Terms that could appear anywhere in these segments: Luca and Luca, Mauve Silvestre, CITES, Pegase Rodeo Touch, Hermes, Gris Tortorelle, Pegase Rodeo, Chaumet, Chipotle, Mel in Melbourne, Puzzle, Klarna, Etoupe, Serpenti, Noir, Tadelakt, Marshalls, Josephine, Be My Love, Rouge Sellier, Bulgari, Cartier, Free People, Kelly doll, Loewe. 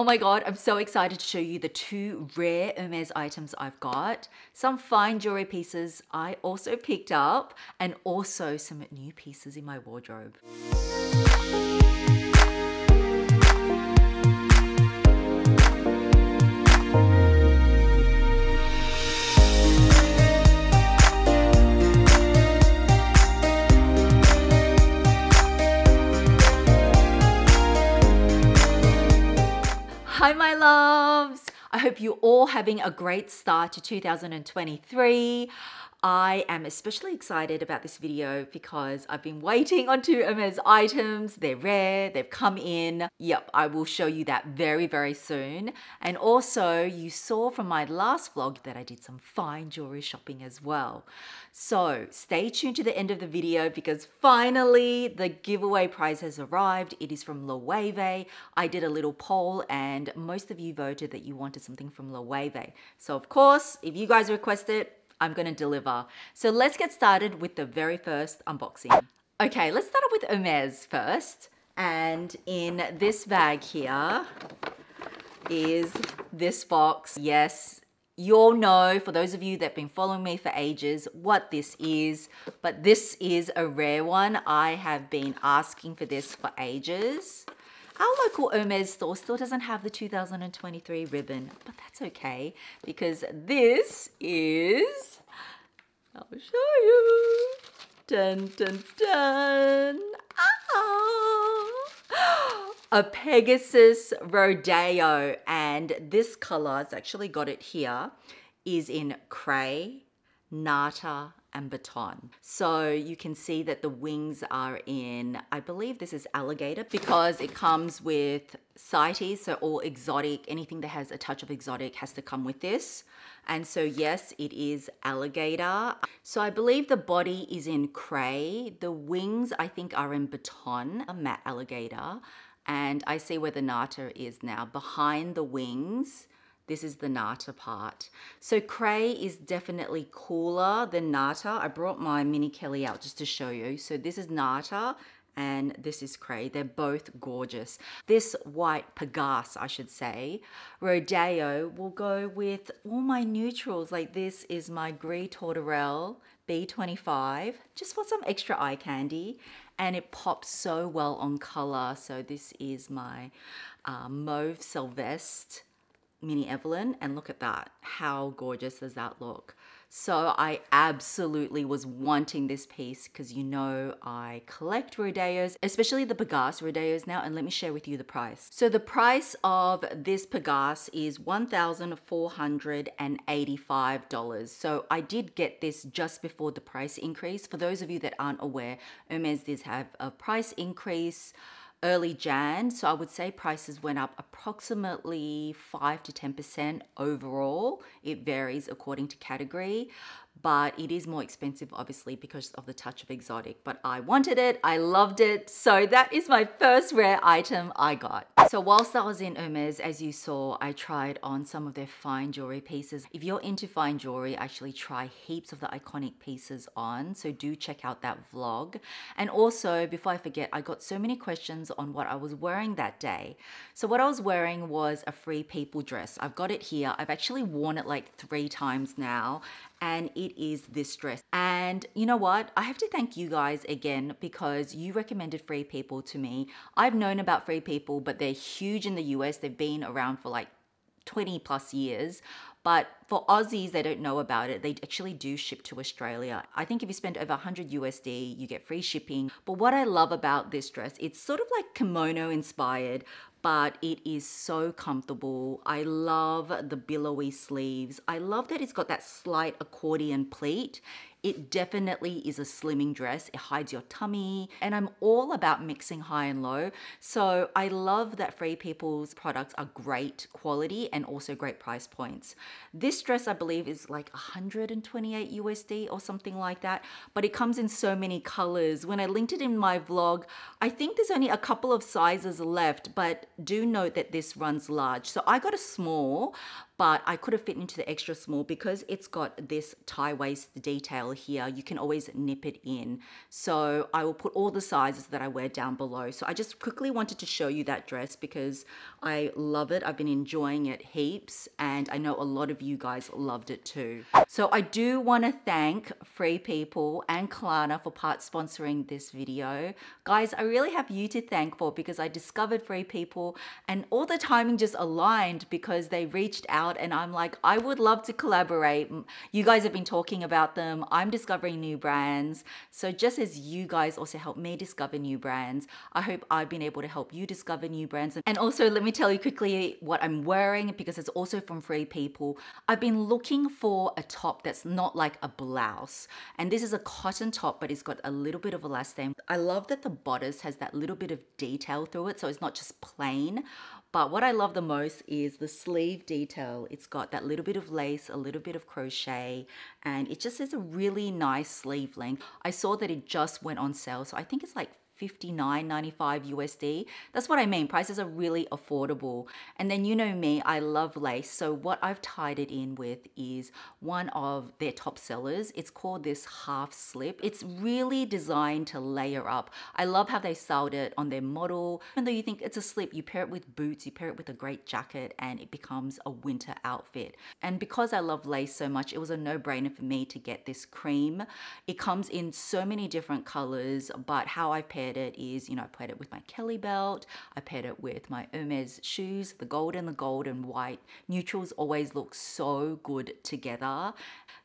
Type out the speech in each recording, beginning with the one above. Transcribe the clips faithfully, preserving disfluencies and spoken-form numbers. Oh my God, I'm so excited to show you the two rare Hermes items I've got. Some fine jewelry pieces I also picked up and also some new pieces in my wardrobe. Hi my loves, I hope you're all having a great start to two thousand twenty-three. I am especially excited about this video because I've been waiting on two Hermes items. They're rare, they've come in. Yep, I will show you that very, very soon. And also you saw from my last vlog that I did some fine jewelry shopping as well. So stay tuned to the end of the video because finally the giveaway prize has arrived. It is from Loewe. I did a little poll and most of you voted that you wanted something from Loewe. So of course, if you guys request it, I'm gonna deliver. So let's get started with the very first unboxing. Okay, let's start off with Hermes first. And in this bag here is this box. Yes, you all know, for those of you that have been following me for ages, what this is, but this is a rare one. I have been asking for this for ages. Our local Hermes store still doesn't have the two thousand twenty-three ribbon, but that's okay because this is, I'll show you. Dun, dun, dun. Ah, a Pegase Rodeo, and this color, it's actually got it here, is in Craie, Nata, and Béton. So you can see that the wings are in, I believe this is alligator because it comes with CITES, so all exotic, anything that has a touch of exotic has to come with this. And so yes, it is alligator. So I believe the body is in Craie, the wings I think are in Béton, a matte alligator. And I see where the Nata is now, behind the wings. This is the Nata part. So Craie is definitely cooler than Nata. I brought my mini Kelly out just to show you. So this is Nata and this is Craie. They're both gorgeous. This white Pegase, I should say, Rodeo will go with all my neutrals. Like this is my Gris Tortorelle B twenty-five, just for some extra eye candy. And it pops so well on color. So this is my uh, Mauve Silvestre Mini Evelyn, and look at that. How gorgeous does that look? So I absolutely was wanting this piece because you know I collect rodeos, especially the Pegase rodeos now, and let me share with you the price. So the price of this Pegase is one thousand four hundred eighty-five dollars. So I did get this just before the price increase. For those of you that aren't aware, Hermes did have a price increase early Jan, so I would say prices went up approximately five to ten percent overall. It varies according to category, but it is more expensive obviously because of the touch of exotic, but I wanted it, I loved it. So that is my first rare item I got. So whilst I was in Hermes, as you saw, I tried on some of their fine jewelry pieces. If you're into fine jewelry, actually try heaps of the iconic pieces on, so do check out that vlog. And also, before I forget, I got so many questions on what I was wearing that day. So what I was wearing was a Free People dress. I've got it here. I've actually worn it like three times now, and it is this dress. And you know what? I have to thank you guys again because you recommended Free People to me. I've known about Free People, but they're huge in the U S. They've been around for like twenty plus years. But for Aussies, they don't know about it. They actually do ship to Australia. I think if you spend over one hundred U S D, you get free shipping. But what I love about this dress, it's sort of like kimono inspired, but it is so comfortable. I love the billowy sleeves. I love that it's got that slight accordion pleat. It definitely is a slimming dress. It hides your tummy. And I'm all about mixing high and low. So I love that Free People's products are great quality and also great price points. This dress, I believe, is like one hundred twenty-eight U S D or something like that, but it comes in so many colors. When I linked it in my vlog, I think there's only a couple of sizes left, but do note that this runs large. So I got a small, but I could have fit into the extra small because it's got this tie waist detail here. You can always nip it in. So I will put all the sizes that I wear down below. So I just quickly wanted to show you that dress because I love it. I've been enjoying it heaps, and I know a lot of you guys loved it too. So I do want to thank Free People and Klarna for part sponsoring this video. Guys, I really have you to thank for, because I discovered Free People and all the timing just aligned because they reached out and I'm like, I would love to collaborate. You guys have been talking about them. I'm discovering new brands. So just as you guys also help me discover new brands, I hope I've been able to help you discover new brands. And also let me tell you quickly what I'm wearing, because it's also from Free People. I've been looking for a top that's not like a blouse, and this is a cotton top, but it's got a little bit of elastane. I love that the bodice has that little bit of detail through it, so it's not just plain. But what I love the most is the sleeve detail. It's got that little bit of lace, a little bit of crochet, and it just is a really nice sleeve length. I saw that it just went on sale, so I think it's like fifty-nine ninety-five U S D. That's what I mean, prices are really affordable. And then you know me, I love lace. So what I've tied it in with is one of their top sellers. It's called this half slip. It's really designed to layer up. I love how they styled it on their model. Even though you think it's a slip, you pair it with boots, you pair it with a great jacket, and it becomes a winter outfit. And because I love lace so much, it was a no-brainer for me to get this cream. It comes in so many different colors, but how I paired it is, you know, I paired it with my Kelly belt, I paired it with my Hermes shoes, the gold and the gold and white. Neutrals always look so good together.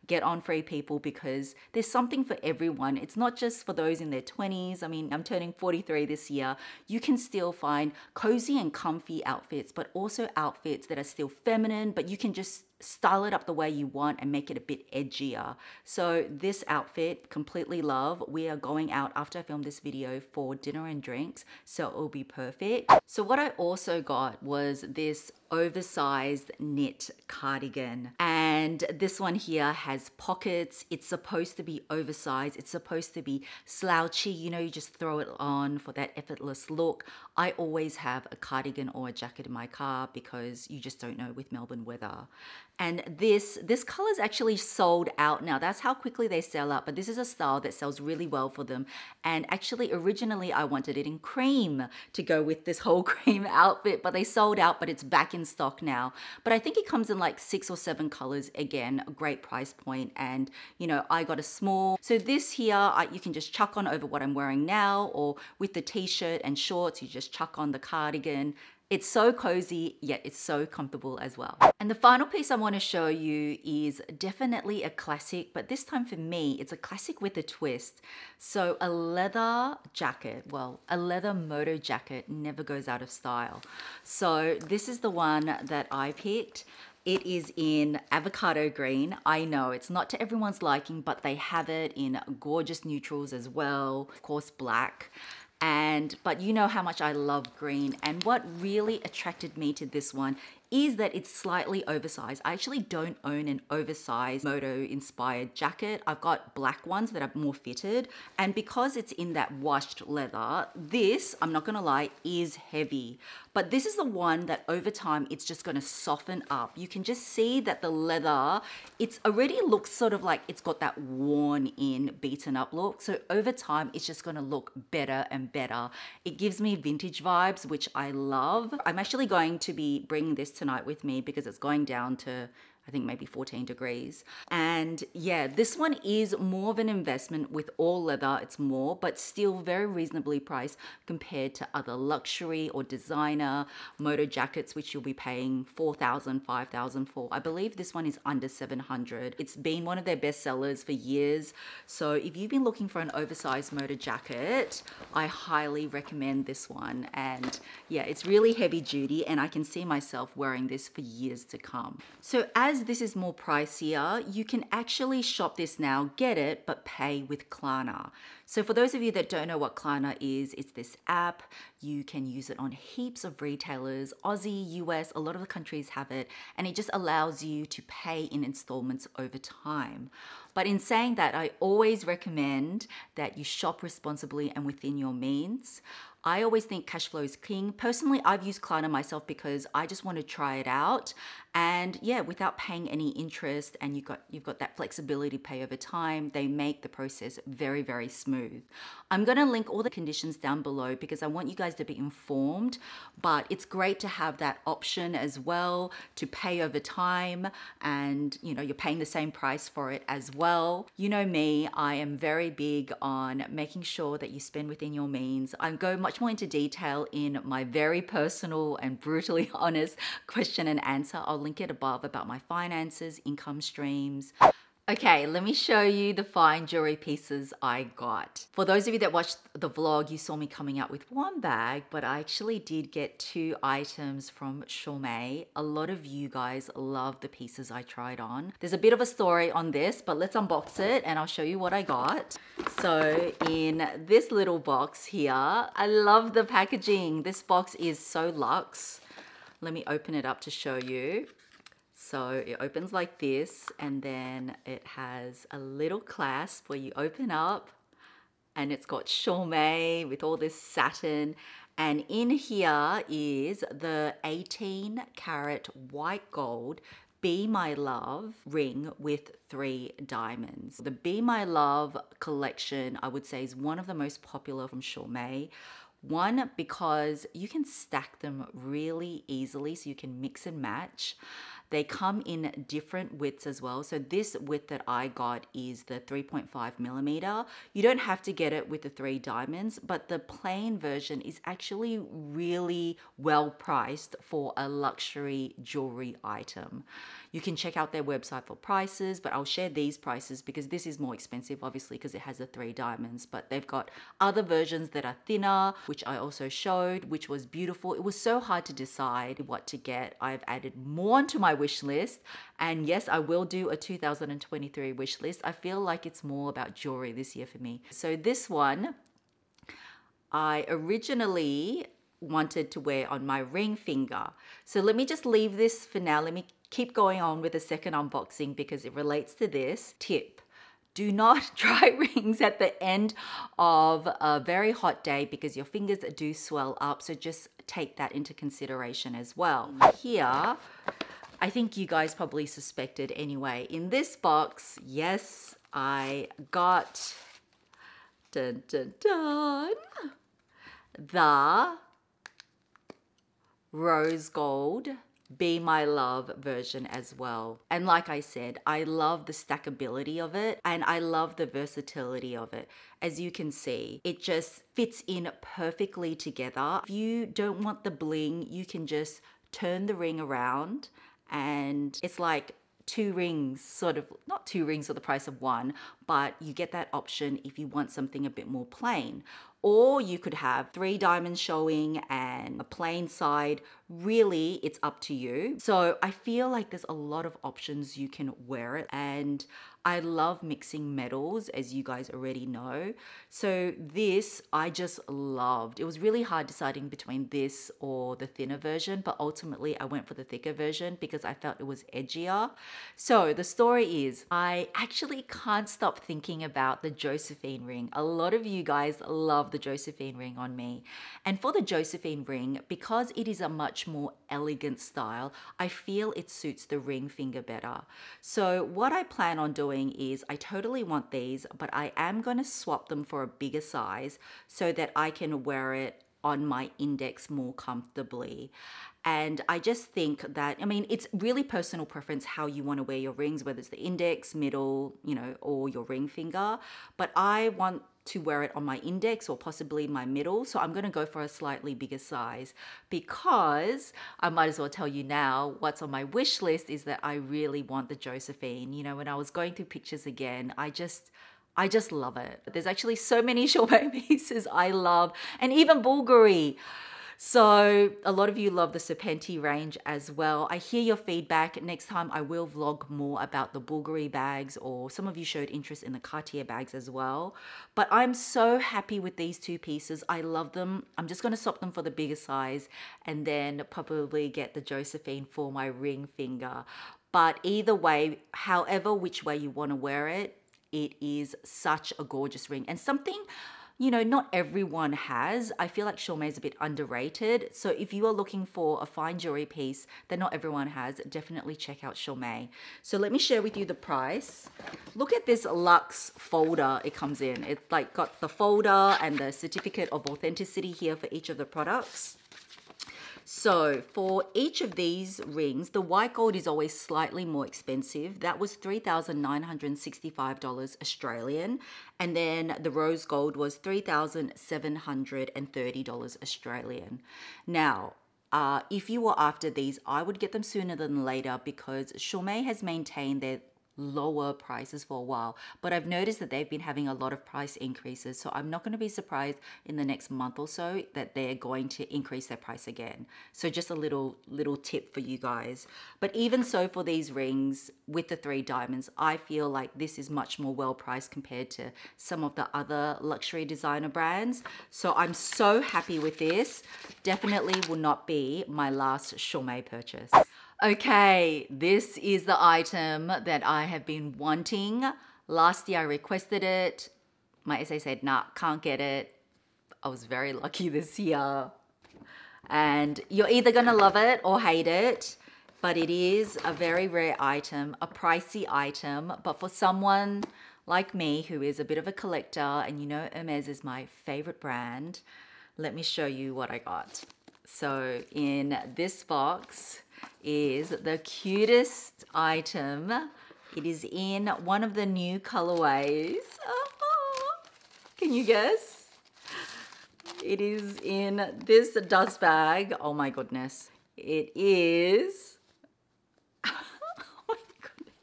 Get on Free People, because there's something for everyone. It's not just for those in their twenties. I mean, I'm turning forty-three this year. You can still find cozy and comfy outfits, but also outfits that are still feminine, but you can just style it up the way you want and make it a bit edgier. So this outfit, completely love. We are going out after I film this video for dinner and drinks, so it will be perfect. So what I also got was this oversized knit cardigan, and this one here has pockets. It's supposed to be oversized, it's supposed to be slouchy, you know, you just throw it on for that effortless look. I always have a cardigan or a jacket in my car because you just don't know with Melbourne weather. And this this color is actually sold out now. That's how quickly they sell out, but this is a style that sells really well for them. And actually originally I wanted it in cream to go with this whole cream outfit, but they sold out, but it's back in stock now. But I think it comes in like six or seven colors. Again, a great price point, and you know, I got a small. So this here, I, you can just chuck on over what I'm wearing now, or with the t-shirt and shorts, you just chuck on the cardigan. It's so cozy, yet it's so comfortable as well. And the final piece I want to show you is definitely a classic, but this time for me, it's a classic with a twist. So a leather jacket, well, a leather moto jacket never goes out of style. So this is the one that I picked. It is in avocado green. I know it's not to everyone's liking, but they have it in gorgeous neutrals as well. Of course, black. And, but you know how much I love green, and what really attracted me to this one is that it's slightly oversized. I actually don't own an oversized moto inspired jacket. I've got black ones that are more fitted, and because it's in that washed leather, this, I'm not gonna lie, is heavy. But this is the one that over time, it's just gonna soften up. You can just see that the leather, it's already looks sort of like it's got that worn in, beaten up look. So over time, it's just gonna look better and better. It gives me vintage vibes, which I love. I'm actually going to be bringing this to tonight with me because it's going down to I think maybe fourteen degrees. And yeah, this one is more of an investment with all leather. It's more, but still very reasonably priced compared to other luxury or designer moto jackets, which you'll be paying four thousand, five thousand for. I believe this one is under seven hundred. It's been one of their best sellers for years. So if you've been looking for an oversized moto jacket, I highly recommend this one. And yeah, it's really heavy duty, and I can see myself wearing this for years to come. So as As this is more pricier, you can actually shop this now, get it, but pay with Klarna. So for those of you that don't know what Klarna is, it's this app. You can use it on heaps of retailers, Aussie, U S, a lot of the countries have it, and it just allows you to pay in installments over time. But in saying that, I always recommend that you shop responsibly and within your means. I always think cash flow is king. Personally, I've used Klarna myself because I just want to try it out. And yeah, without paying any interest, and you've got, you've got that flexibility to pay over time, they make the process very, very smooth. I'm going to link all the conditions down below because I want you guys to be informed, but it's great to have that option as well to pay over time, and you know, you're paying the same price for it as well. You know me, I am very big on making sure that you spend within your means. I go much more into detail in my very personal and brutally honest question and answer. I'll link it above about my finances, income streams. Okay, let me show you the fine jewelry pieces I got. For those of you that watched the vlog, you saw me coming out with one bag, but I actually did get two items from Chaumet. A lot of you guys love the pieces I tried on. There's a bit of a story on this, but let's unbox it and I'll show you what I got. So in this little box here, I love the packaging. This box is so luxe. Let me open it up to show you. So it opens like this, and then it has a little clasp where you open up, and it's got Chaumet with all this satin. And in here is the eighteen karat white gold Be My Love ring with three diamonds. The Be My Love collection, I would say, is one of the most popular from Chaumet. One, because you can stack them really easily, so you can mix and match. They come in different widths as well. So this width that I got is the three point five millimeter. You don't have to get it with the three diamonds, but the plain version is actually really well priced for a luxury jewelry item. You can check out their website for prices, but I'll share these prices because this is more expensive, obviously, because it has the three diamonds, but they've got other versions that are thinner, which I also showed, which was beautiful. It was so hard to decide what to get. I've added more onto my wish list, and yes, I will do a two thousand twenty-three wish list. I feel like it's more about jewelry this year for me. So this one, I originally wanted to wear on my ring finger. So let me just leave this for now. Let me keep going on with the second unboxing because it relates to this tip. Do not try rings at the end of a very hot day because your fingers do swell up. So just take that into consideration as well. Here, I think you guys probably suspected anyway. In this box, yes, I got dun, dun, dun, the rose gold Be My Love version as well. And like I said, I love the stackability of it, and I love the versatility of it. As you can see, it just fits in perfectly together. If you don't want the bling, you can just turn the ring around and it's like two rings, sort of, not two rings for the price of one, but you get that option if you want something a bit more plain. Or you could have three diamonds showing and a plain side. Really, it's up to you. So I feel like there's a lot of options you can wear it. And I love mixing metals, as you guys already know. So this, I just loved. It was really hard deciding between this or the thinner version, but ultimately I went for the thicker version because I felt it was edgier. So the story is, I actually can't stop thinking about the Josephine ring. A lot of you guys love the the Josephine ring on me. And for the Josephine ring, because it is a much more elegant style, I feel it suits the ring finger better. So what I plan on doing is, I totally want these, but I am going to swap them for a bigger size so that I can wear it on my index more comfortably. And I just think that, I mean, it's really personal preference how you want to wear your rings, whether it's the index, middle, you know, or your ring finger. But I want to wear it on my index or possibly my middle. So I'm gonna go for a slightly bigger size because I might as well tell you now what's on my wish list is that I really want the Josephine. You know, when I was going through pictures again, I just, I just love it. There's actually so many Chaumet pieces I love, and even Bulgari. So a lot of you love the Serpenti range as well. I hear your feedback. Next time I will vlog more about the Bulgari bags, or some of you showed interest in the Cartier bags as well. But I'm so happy with these two pieces. I love them. I'm just going to swap them for the bigger size and then probably get the Josephine for my ring finger. But either way, however which way you want to wear it, it is such a gorgeous ring, and something you know, not everyone has. I feel like Chaumet is a bit underrated. So if you are looking for a fine jewelry piece that not everyone has, definitely check out Chaumet. So let me share with you the price. Look at this luxe folder it comes in. It's like got the folder and the certificate of authenticity here for each of the products. So for each of these rings, the white gold is always slightly more expensive. That was three thousand nine hundred sixty-five dollars Australian. And then the rose gold was three thousand seven hundred thirty dollars Australian. Now, uh, if you were after these, I would get them sooner than later because Chaumet has maintained their lower prices for a while, but I've noticed that they've been having a lot of price increases, so I'm not going to be surprised in the next month or so that they're going to increase their price again. So just a little little tip for you guys. But even so, for these rings with the three diamonds, I feel like this is much more well priced compared to some of the other luxury designer brands. So I'm so happy with this. Definitely will not be my last Chaumet purchase. Okay, this is the item that I have been wanting. Last year I requested it. My S A said, nah, can't get it. I was very lucky this year. And you're either gonna love it or hate it, but it is a very rare item, a pricey item, but for someone like me who is a bit of a collector, and you know Hermes is my favorite brand, let me show you what I got. So in this box is the cutest item. It is in one of the new colorways. Oh, can you guess? It is in this dust bag. Oh my goodness. It is, oh my goodness.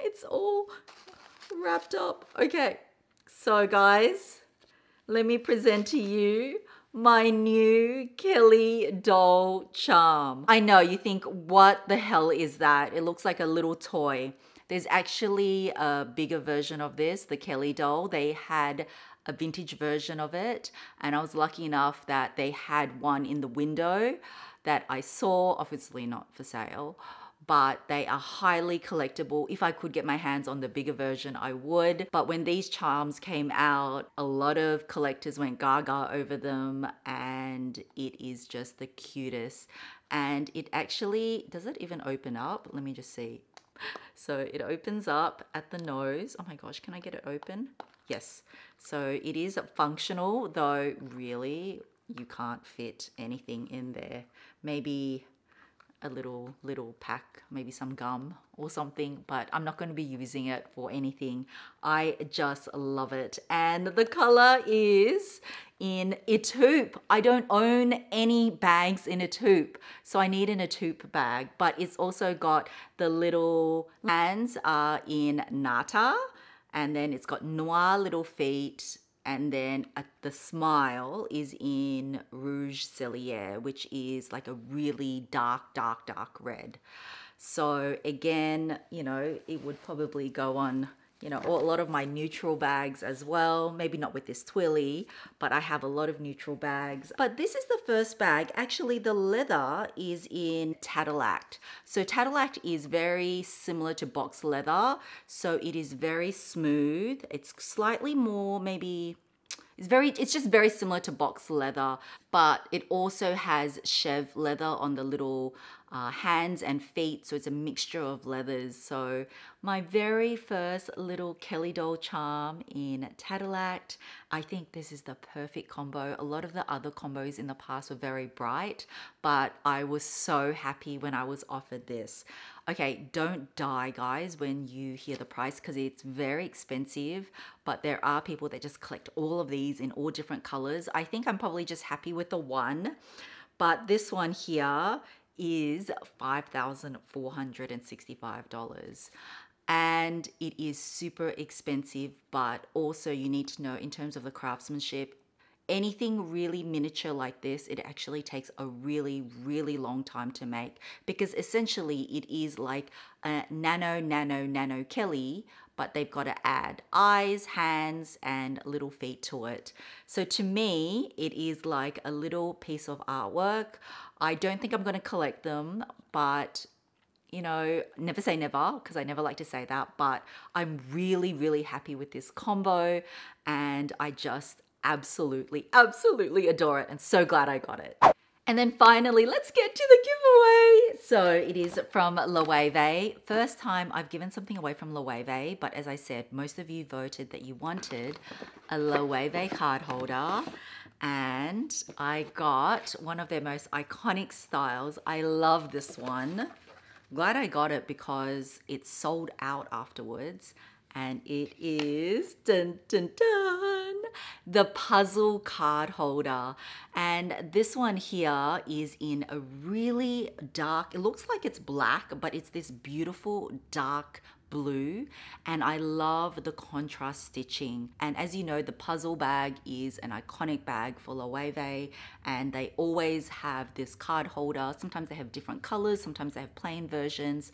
It's all wrapped up. Okay, so guys, let me present to you my new Kelly doll charm. I know you think, what the hell is that? It looks like a little toy. There's actually a bigger version of this, the Kelly doll. They had a vintage version of it, and I was lucky enough that they had one in the window that I saw, obviously not for sale, but they are highly collectible. If I could get my hands on the bigger version, I would. But when these charms came out, a lot of collectors went gaga over them, and it is just the cutest. And it actually, does it even open up? Let me just see. So it opens up at the nose. Oh my gosh, can I get it open? Yes. So it is functional, though really you can't fit anything in there. Maybe a little little pack, maybe some gum or something, but I'm not going to be using it for anything. I just love it. And the color is in Etoupe. I don't own any bags in Etoupe, so I need an Etoupe bag, but it's also got the little hands are uh, in Nata, and then it's got Noir little feet, and then uh, the smile is in Rouge Sellier, which is like a really dark, dark, dark red. So again, you know, it would probably go on, you know, a lot of my neutral bags as well. Maybe not with this twilly, but I have a lot of neutral bags. But this is the first bag. Actually, the leather is in Tadelakt. So Tadelakt is very similar to box leather. So it is very smooth. It's slightly more, maybe, it's very, it's just very similar to box leather, but it also has chev leather on the little uh, hands and feet. So it's a mixture of leathers. So my very first little Kelly doll charm in Tadelakt. I think this is the perfect combo. A lot of the other combos in the past were very bright, but I was so happy when I was offered this. Okay, don't die, guys, when you hear the price, because it's very expensive, but there are people that just collect all of these in all different colors. I think I'm probably just happy with the one, but this one here is five thousand four hundred sixty-five dollars. And it is super expensive, but also you need to know in terms of the craftsmanship, anything really miniature like this, it actually takes a really, really long time to make, because essentially it is like a nano, nano, nano Kelly, but they've got to add eyes, hands, and little feet to it. So to me, it is like a little piece of artwork. I don't think I'm going to collect them, but you know, never say never, because I never like to say that, but I'm really, really happy with this combo and I just absolutely, absolutely adore it and so glad I got it. And then finally, let's get to the giveaway. So it is from Loewe. First time I've given something away from Loewe, but as I said, most of you voted that you wanted a Loewe card holder. And I got one of their most iconic styles. I love this one. Glad I got it because it sold out afterwards. And it is, dun, dun, dun, the puzzle card holder. And this one here is in a really dark, it looks like it's black, but it's this beautiful dark blue. And I love the contrast stitching. And as you know, the puzzle bag is an iconic bag for Loewe, and they always have this card holder. Sometimes they have different colors, sometimes they have plain versions.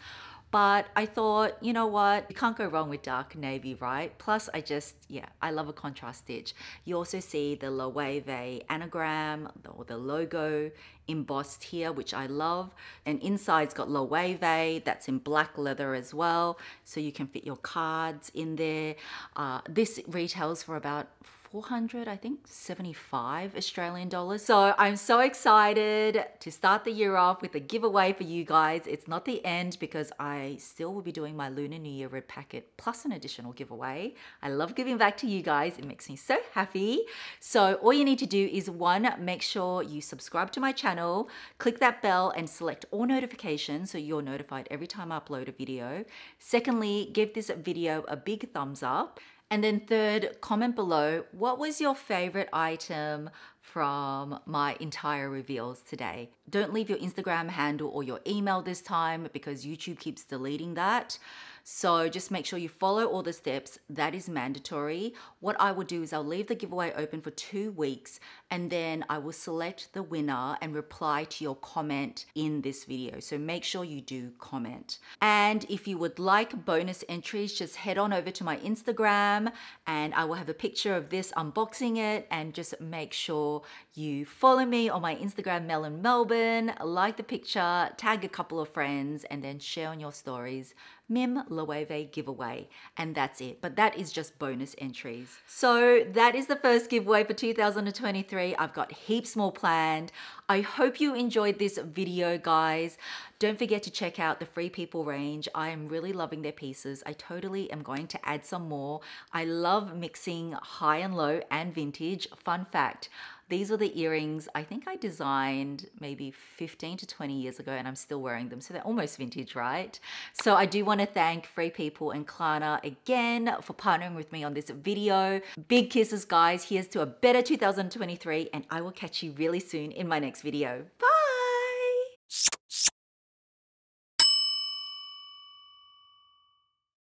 But I thought, you know what, you can't go wrong with dark navy, right? Plus I just, yeah, I love a contrast stitch. You also see the Loewe anagram or the logo embossed here, which I love. And inside's got Loewe, that's in black leather as well. So you can fit your cards in there. Uh, this retails for about four hundred, I think seventy-five Australian dollars. So I'm so excited to start the year off with a giveaway for you guys. It's not the end because I still will be doing my Lunar New Year red packet plus an additional giveaway. I love giving back to you guys. It makes me so happy. So all you need to do is one, make sure you subscribe to my channel, click that bell and select all notifications so you're notified every time I upload a video. Secondly, give this video a big thumbs up. And then third, comment below, what was your favorite item from my entire reveals today? Don't leave your Instagram handle or your email this time because YouTube keeps deleting that. So just make sure you follow all the steps. That is mandatory. What I will do is I'll leave the giveaway open for two weeks and then I will select the winner and reply to your comment in this video. So make sure you do comment. And if you would like bonus entries, just head on over to my Instagram and I will have a picture of this unboxing it, and just make sure you follow me on my Instagram, Mel in Melbourne, like the picture, tag a couple of friends and then share on your stories. Mim Loewe giveaway, and that's it. But that is just bonus entries. So that is the first giveaway for two thousand twenty-three. I've got heaps more planned. I hope you enjoyed this video, guys. Don't forget to check out the Free People range. I am really loving their pieces. I totally am going to add some more. I love mixing high and low and vintage. Fun fact, these were the earrings I think I designed maybe fifteen to twenty years ago and I'm still wearing them. So they're almost vintage, right? So I do want to thank Free People and Klarna again for partnering with me on this video. Big kisses, guys. Here's to a better two thousand twenty-three and I will catch you really soon in my next video. Bye!